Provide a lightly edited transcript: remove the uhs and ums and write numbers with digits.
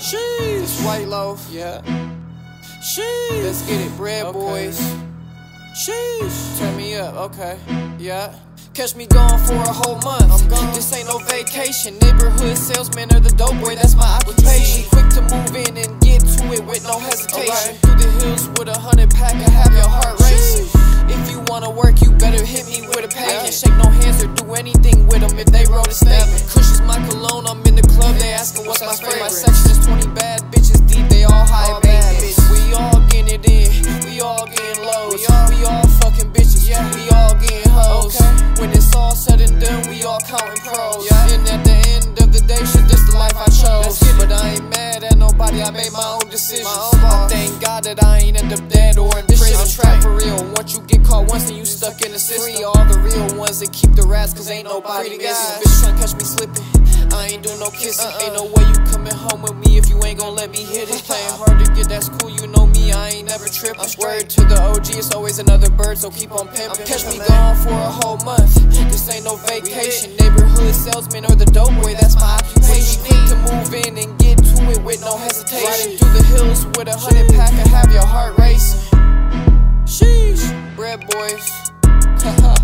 Sheesh. Whiteloaf. Yeah. Sheesh. Let's get it, Breadboysss. Sheesh. Turn me up, okay. Yeah. Catch me gone for a whole month. I'm gone. This ain't no vacation. Neighborhood salesman or the dope boy, that's my occupation. Quick to move in and get to it with no hesitation. Right. Through the hills with 100 pack and have your heart racing. If you wanna work, you better hit me with a pay. Can't shake no hands or do anything with them if they wrote a statement. Cushions my cologne, I'm in the club, they asking what's my favorite. My section is 20 bad bitches deep, they all high maintenance. We all getting it in, we all getting low. We all fucking bitches, yeah. We all getting hoes. Okay. When it's all said and done, we all counting pros. Yeah. And at the end of the day, shit, this the life I chose. But I ain't mad at nobody, I made my own decisions. I thank God that I ain't end up dead or in prison. This shit a trap for real. Once you get caught once and you stuck in the system. Free all the real ones that keep the rats, cause ain't nobody missing. Bitch tryna catch me slipping, I ain't doing no kissing. Ain't no way you coming home with me if you ain't gon' let me hit it. Playing hard to get, that's cool, you know me, I ain't never tripping. Word to the OG, it's always another bird, so keep on pimping. Catch me gone for a whole month, this ain't no vacation. Neighborhood salesman or the dope boy, that's my occupation. Quick to move in and get to it with no hesitation. Riding through the hills with 100 pack and have your heart racing. Sheesh. Breadboysss.